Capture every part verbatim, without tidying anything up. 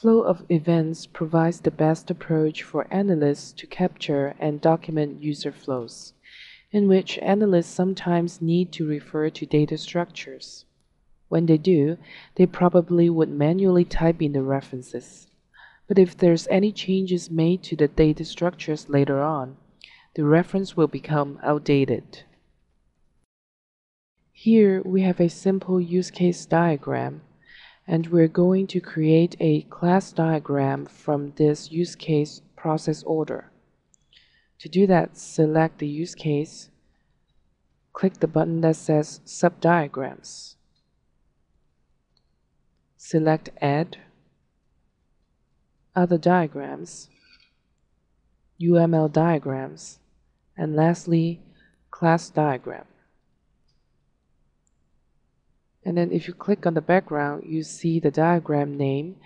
flow of events provides the best approach for analysts to capture and document user flows, in which analysts sometimes need to refer to data structures. When they do, they probably would manually type in the references. But if there's any changes made to the data structures later on, the reference will become outdated. Here we have a simple use case diagram, and we're going to create a class diagram from this use case process order. To do that, select the use case, click the button that says Subdiagrams. Select Add, Other Diagrams, U M L Diagrams, and lastly, Class Diagram. And then if you click on the background, you see the diagram name,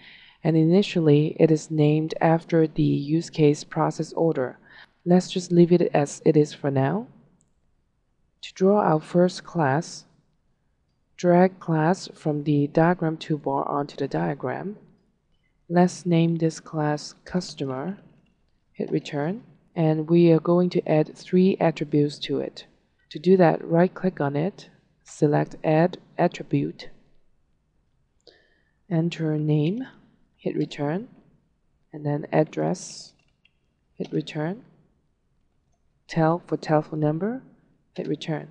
and initially it is named after the use case process order. Let's just leave it as it is for now. To draw our first class, drag class from the diagram toolbar onto the diagram. Let's name this class Customer. Hit return, and we are going to add three attributes to it. To do that, right-click on it, select Add Attribute, enter name, hit return, and then address, hit return, tel for telephone number, hit return.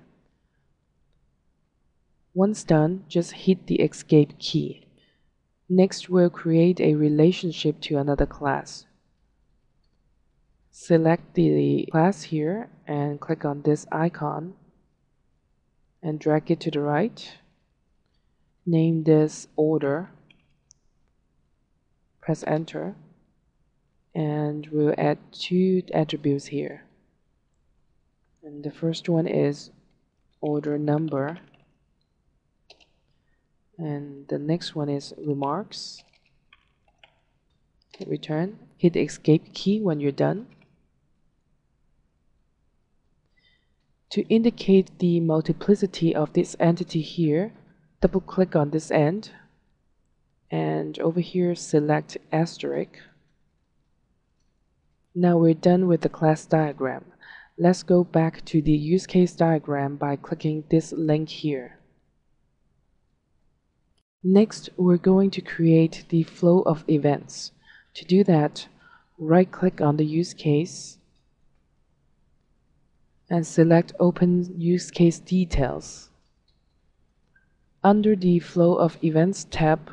Once done, just hit the escape key. Next, we'll create a relationship to another class. Select the class here and click on this icon and drag it to the right. Name this Order. Press enter, and we'll add two attributes here. And the first one is Order Number. And the next one is Remarks. Hit return. Hit the escape key when you're done. To indicate the multiplicity of this entity here, double click on this end, and over here select asterisk. Now we're done with the class diagram. Let's go back to the use case diagram by clicking this link here. Next, we're going to create the flow of events. To do that, right-click on the use case and select Open Use Case Details. Under the Flow of Events tab,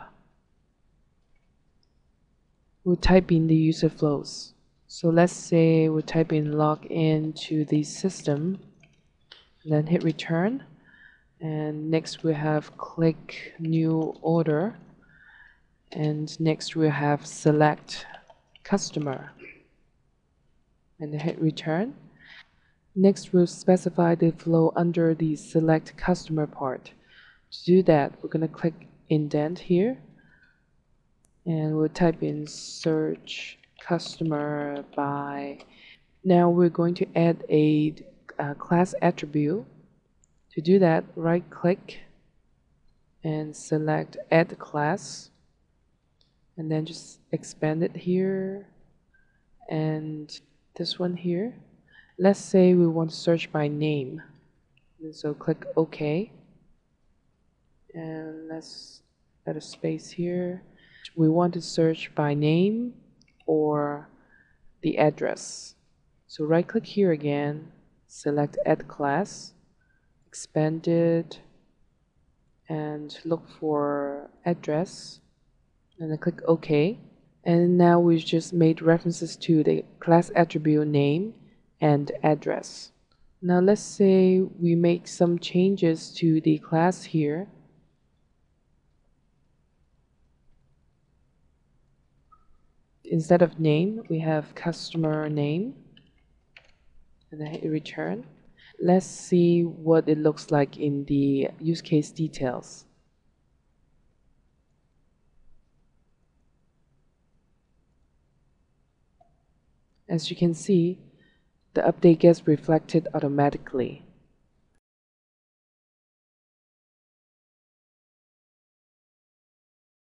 we'll type in the user flows. So let's say we'll type in login to the system, and then hit return. And next we have click new order, and next we have select customer, and hit return. Next we'll specify the flow under the select customer part. To do that, we're going to click indent here, and we'll type in search customer by. Now we're going to add a, a class attribute. To do that, right-click and select Add Class, and then just expand it here and this one here. Let's say we want to search by name, and so click OK. And let's add a space here. We want to search by name or the address. So right-click here again, select Add Class, expand it, and look for address, and then click OK. And now we've just made references to the class attribute name and address. Now let's say we make some changes to the class here. Instead of name, we have customer name, and then hit return. Let's see what it looks like in the use case details. As you can see, the update gets reflected automatically.